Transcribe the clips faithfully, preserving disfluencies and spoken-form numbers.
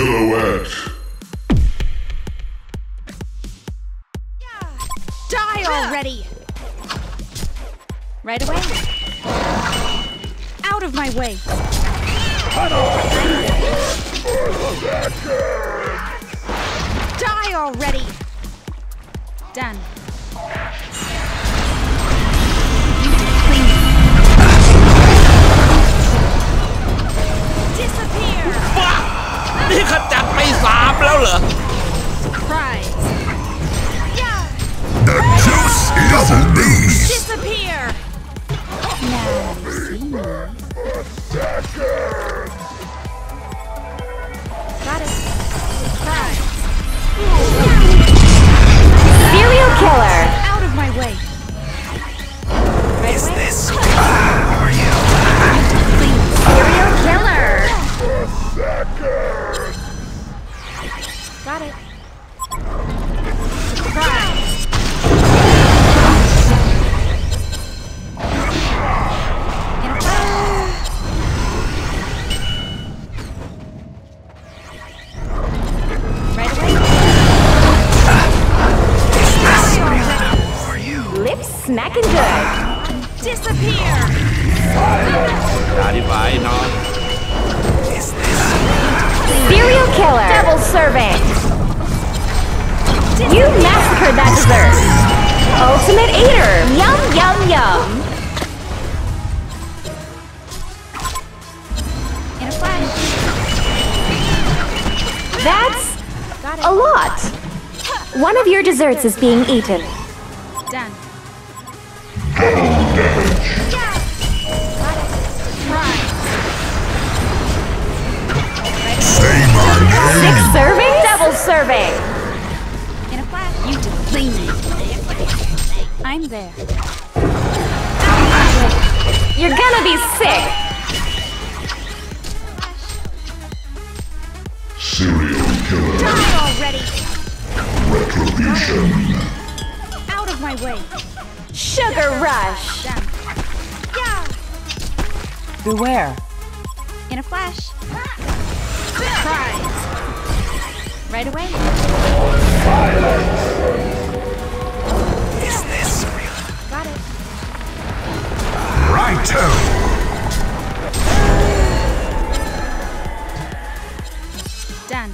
Silhouette. Die already! Right away. Out of my way. Die already! Done. The juice is on these! Disappear! Now, see me. Got it. Surprise. Serial killer! Out of my way. Right is away? This... Ah, are you? Serial killer! A second. Got it. Smack and good. Disappear. Naughty bye, no. Is this serial killer? Devil servant. You massacred that dessert. Ultimate eater. Yum yum yum. In a flash. That's a lot. One of your desserts is being eaten. Done. Six serving? Double serving! In a flash, you deflate me. I'm there. You're gonna be sick! Serial killer. Die already! Retribution. Out of my way. Sugar rush! Beware. In a flash. Surprise! Right away. Silence. Is this real? Got it. Righto. Done.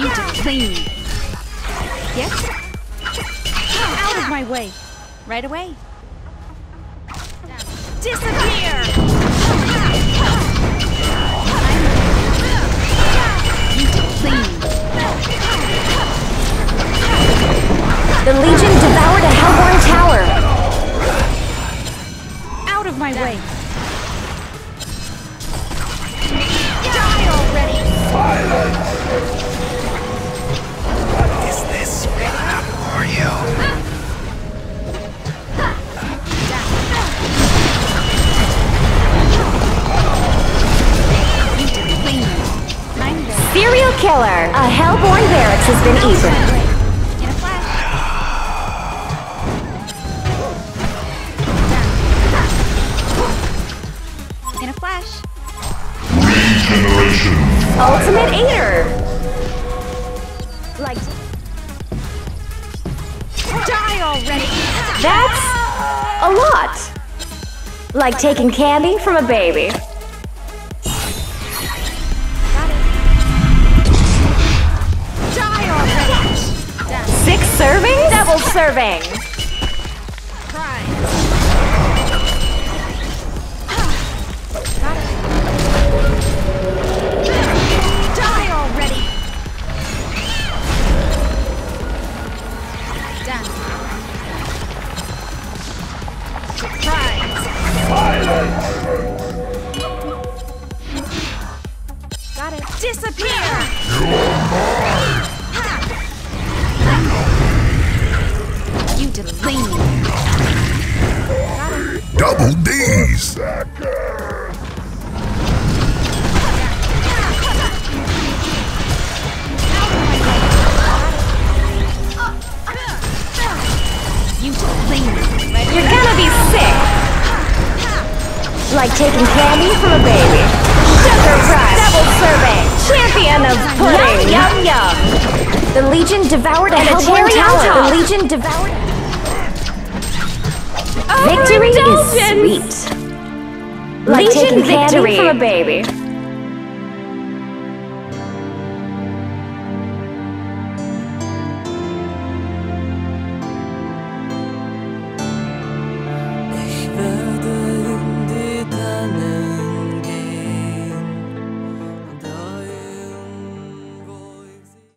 You detain me. Yes? Out of my way. Right away. Disappear! The Legion devoured a Hellborn tower! Out of my way! Die already! Silence! What is this up for you? Serial killer! A Hellborn barracks has been eaten. Ultimate eater! Light. Die already! That's a lot! Like taking candy from a baby. Got it. Die already! Six servings? Double serving! Prime. Got it. Disappear! You are mine! You delay me. Double D's! You delay me. You're gonna be sick! Like taking candy from a baby. Sugar Rush! Double serving! Champion of pudding! Yum yum! The Legion devoured a Hellborn Tower! The Legion devoured... Victory is sweet! Like Legion taking victory from a baby!